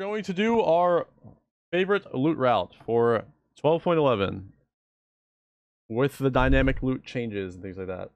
going to do our favorite loot route for 12.11 with the dynamic loot changes and things like that.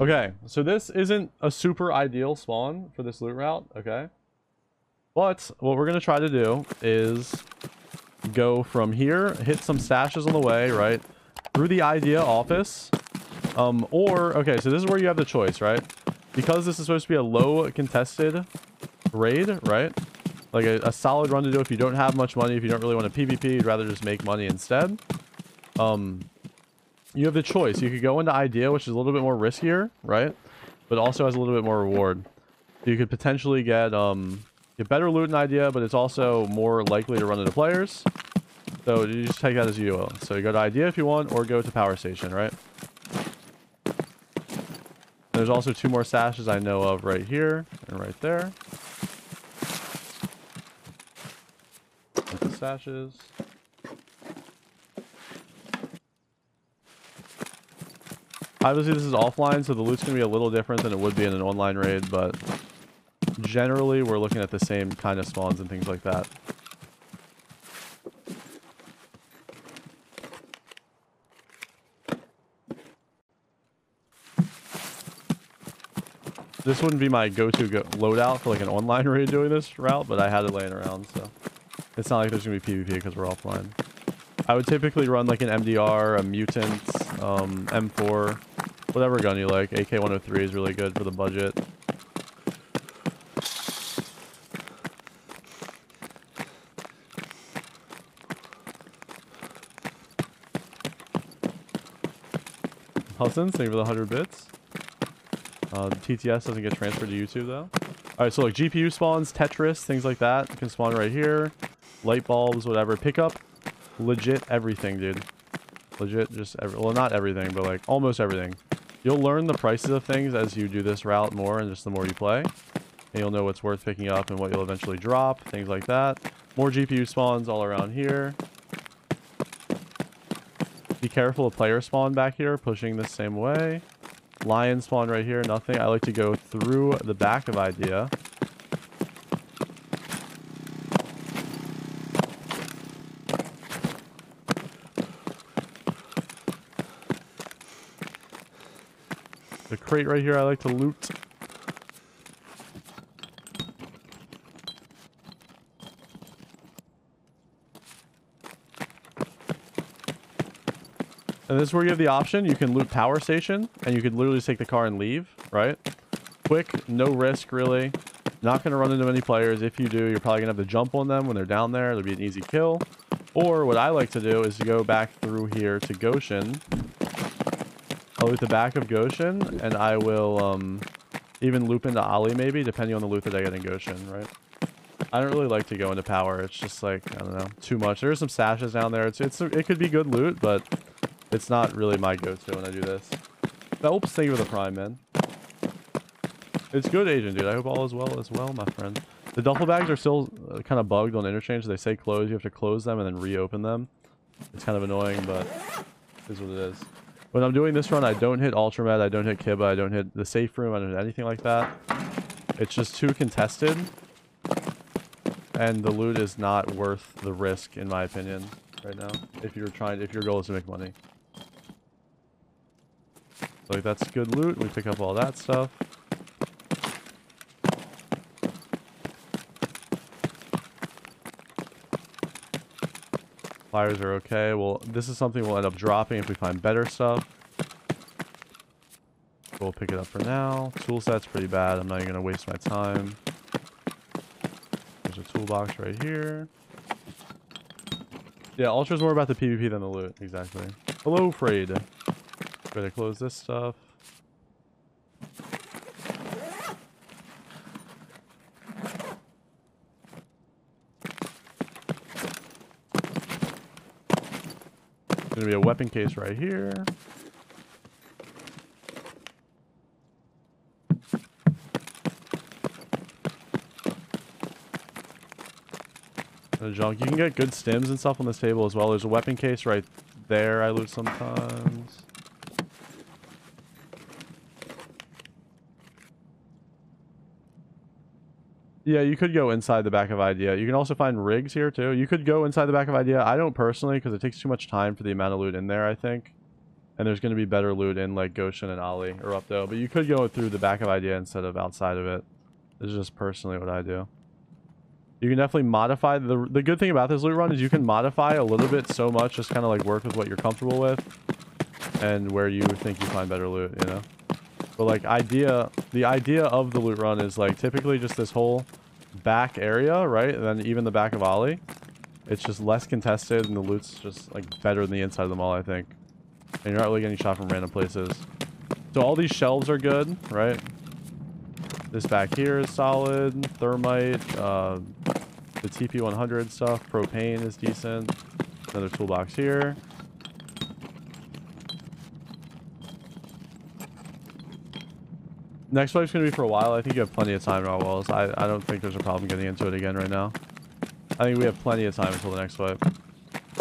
Okay, so this isn't a super ideal spawn for this loot route, okay? But what we're going to try to do is go from here, hit some stashes on the way, right? Through the idea office. Okay, so this is where you have the choice, right? Because this is supposed to be a low contested raid, right? Like a solid run to do if you don't have much money, if you don't really want to PvP, you'd rather just make money instead. You have the choice. You could go into idea, which is a little bit more riskier, right? But also has a little bit more reward. You could potentially get better loot in idea, but it's also more likely to run into players. So you just take that as you will. So you go to idea if you want, or go to power station, right? There's also two more sashes I know of right here and right there. Sashes. Obviously this is offline, so the loot's gonna be a little different than it would be in an online raid, but generally we're looking at the same kind of spawns and things like that. This wouldn't be my go-to loadout for like an online raid doing this route, but I had it laying around, so it's not like there's going to be PvP because we're offline. I would typically run like an MDR, a Mutant, M4, whatever gun you like. AK-103 is really good for the budget. Hussins, thank you for the 100 bits. TTS doesn't get transferred to YouTube though. Alright, so like GPU spawns, Tetris, things like that. You can spawn right here. Light bulbs, whatever. Pick up legit everything, dude. Legit just well, not everything, but like almost everything. You'll learn the prices of things as you do this route more, and just the more you play, and you'll know what's worth picking up and what you'll eventually drop, things like that. More GPU spawns all around here. Be careful of player spawn back here, pushing the same way. Lion spawn right here, nothing. I like to go through the back of idea. Crate right here I like to loot. And this is where you have the option. You can loot power station and you could literally take the car and leave, right? Quick, no risk really. Not going to run into many players. If you do, you're probably going to have to jump on them when they're down there. It'll be an easy kill. Or what I like to do is to go back through here to Goshen. I'll loot the back of Goshen, and I will even loop into Ollie maybe, depending on the loot that I get in Goshen, right? I don't really like to go into power. It's just like, I don't know, too much. There's some sashes down there. It could be good loot, but it's not really my go-to when I do this. Phelps, thank you for the prime, man. It's good, Agent, dude. I hope all is well as well, my friend. The duffel bags are still kind of bugged on Interchange. They say close. You have to close them and then reopen them. It's kind of annoying, but it is what it is. When I'm doing this run, I don't hit Ultramed, I don't hit Kibba, I don't hit the safe room, I don't hit anything like that. It's just too contested. And the loot is not worth the risk, in my opinion, right now. If your goal is to make money. Like, that's good loot, we pick up all that stuff. Flyers are okay. Well, this is something we'll end up dropping if we find better stuff. We'll pick it up for now. Tool set's pretty bad. I'm not even going to waste my time. There's a toolbox right here. Yeah, Ultra's more about the PvP than the loot. Exactly. Hello, Frayed. Better close this stuff. Gonna be a weapon case right here. Junk. You can get good stims and stuff on this table as well. There's a weapon case right there I loot sometimes. Yeah, you could go inside the back of Idea. You can also find rigs here, too. You could go inside the back of Idea. I don't personally, because it takes too much time for the amount of loot in there, I think. And there's going to be better loot in, like, Goshen and Ali or Updo. But you could go through the back of Idea instead of outside of it. This is just personally what I do. You can definitely modify. The good thing about this loot run is you can modify a little bit so much. Just kind of, like, work with what you're comfortable with. And where you think you find better loot, you know? But, like, the idea of the loot run is, like, typically just this whole back area, right? And then even the back of Ali. It's just less contested, and the loot's just, like, better than the inside of the mall, I think. And you're not really getting shot from random places. So all these shelves are good, right? This back here is solid. Thermite, the TP100 stuff, propane is decent. Another toolbox here. Next wave's going to be for a while. I think you have plenty of time, Raw Wells. I don't think there's a problem getting into it again right now. I think we have plenty of time until the next wave.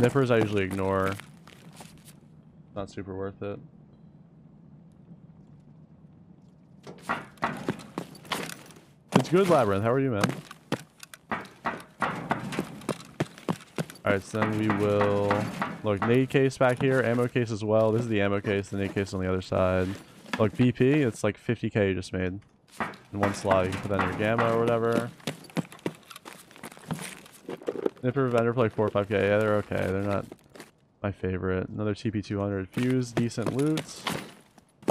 Nippers I usually ignore. Not super worth it. It's good, Labyrinth. How are you, man? Alright, so then we will... Look, nade case back here. Ammo case as well. This is the ammo case. The nade case on the other side. Look, BP, it's like 50k you just made. In one slot, you can put that in your gamma or whatever. Nipper, vendor, play 4 or 5k. Yeah, they're okay. They're not my favorite. Another TP200 fuse, decent loot.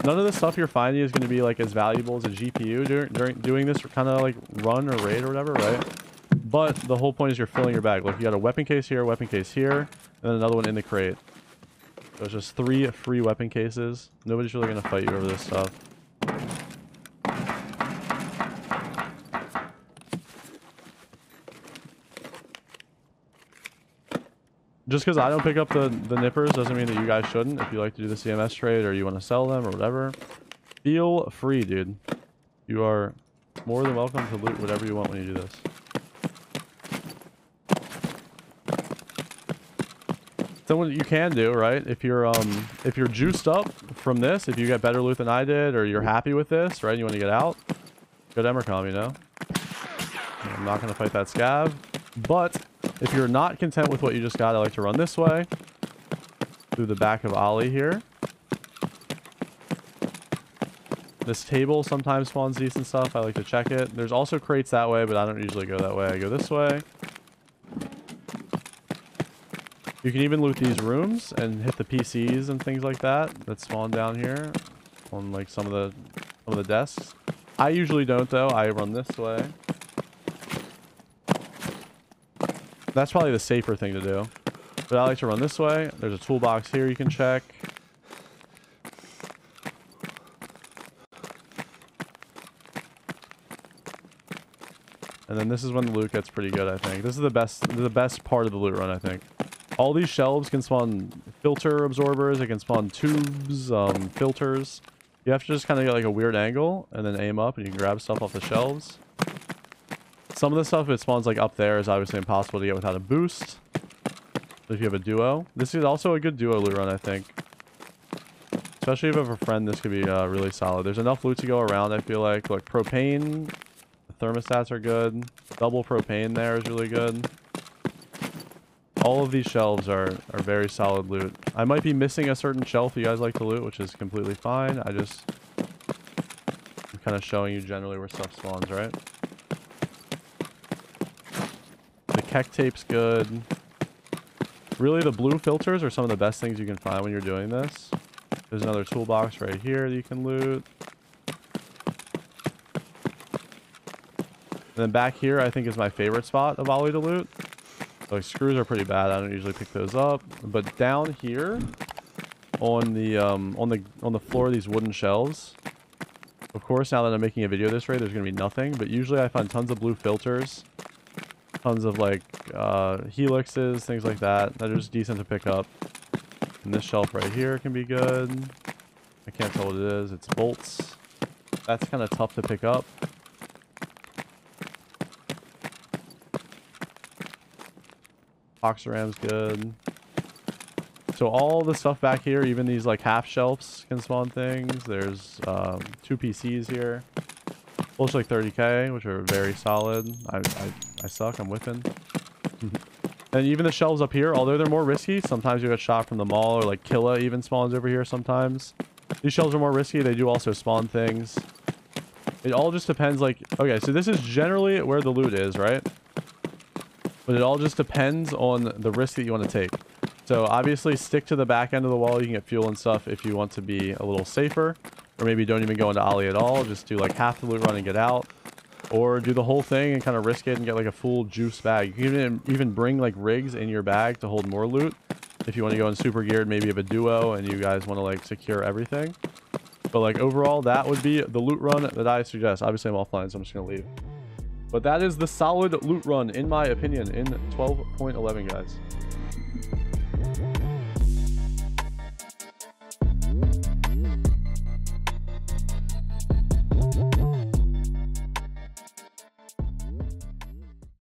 None of the stuff you're finding is going to be like as valuable as a GPU doing this kind of like run or raid or whatever, right? But the whole point is you're filling your bag. Look, you got a weapon case here, and then another one in the crate. There's just 3 free weapon cases. Nobody's really going to fight you over this stuff. Just because I don't pick up the nippers doesn't mean that you guys shouldn't. If you like to do the CMS trade or you want to sell them or whatever, feel free, dude. You are more than welcome to loot whatever you want when you do this. So what you can do, right? If you're juiced up from this, if you get better loot than I did, or you're happy with this, right? And you want to get out, go to Emercom, you know. I'm not gonna fight that scav. But if you're not content with what you just got, I like to run this way through the back of Ali here. This table sometimes spawns decent stuff. I like to check it. There's also crates that way, but I don't usually go that way. I go this way. You can even loot these rooms and hit the PCs and things like that spawn down here on like some of the desks. I usually don't though. I run this way. That's probably the safer thing to do. But I like to run this way. There's a toolbox here you can check. And then this is when the loot gets pretty good, I think. This is the best part of the loot run, I think. All these shelves can spawn filter absorbers, it can spawn tubes, filters. You have to just kind of get like a weird angle and then aim up and you can grab stuff off the shelves. Some of the stuff it spawns like up there is obviously impossible to get without a boost. But if you have a duo, this is also a good duo loot run, I think. Especially if you have a friend, this could be really solid. There's enough loot to go around, I feel like. Look, propane, the thermostats are good. Double propane there is really good. All of these shelves are very solid loot. I might be missing a certain shelf you guys like to loot, which is completely fine. I'm kind of showing you generally where stuff spawns, right? The Keck tape's good. Really, the blue filters are some of the best things you can find when you're doing this. There's another toolbox right here that you can loot. And then back here, I think, is my favorite spot of Ollie to loot. Like screws are pretty bad. I don't usually pick those up, but down here on the floor of these wooden shelves, of course, now that I'm making a video this way, there's going to be nothing, but usually I find tons of blue filters, tons of like helixes, things like that, that are just decent to pick up. And this shelf right here can be good. I can't tell what it is. It's bolts. That's kind of tough to pick up. Oxram's good. So all the stuff back here, even these like half shelves can spawn things. There's 2 PCs here. Looks like 30k, which are very solid. I suck. I'm whiffing. And even the shelves up here, although they're more risky, sometimes you get shot from the mall, or like Killa even spawns over here sometimes. These shelves are more risky. They do also spawn things. It all just depends, like... Okay, so this is generally where the loot is, right? But it all just depends on the risk that you want to take. So obviously stick to the back end of the wall. You can get fuel and stuff if you want to be a little safer. Or maybe don't even go into Ollie at all. Just do like half the loot run and get out. Or do the whole thing and kind of risk it and get like a full juice bag. You can even bring like rigs in your bag to hold more loot. If you want to go in super geared, maybe have a duo and you guys want to like secure everything. But like overall, that would be the loot run that I suggest. Obviously I'm offline, so I'm just going to leave. But that is the solid loot run, in my opinion, in 12.11, guys.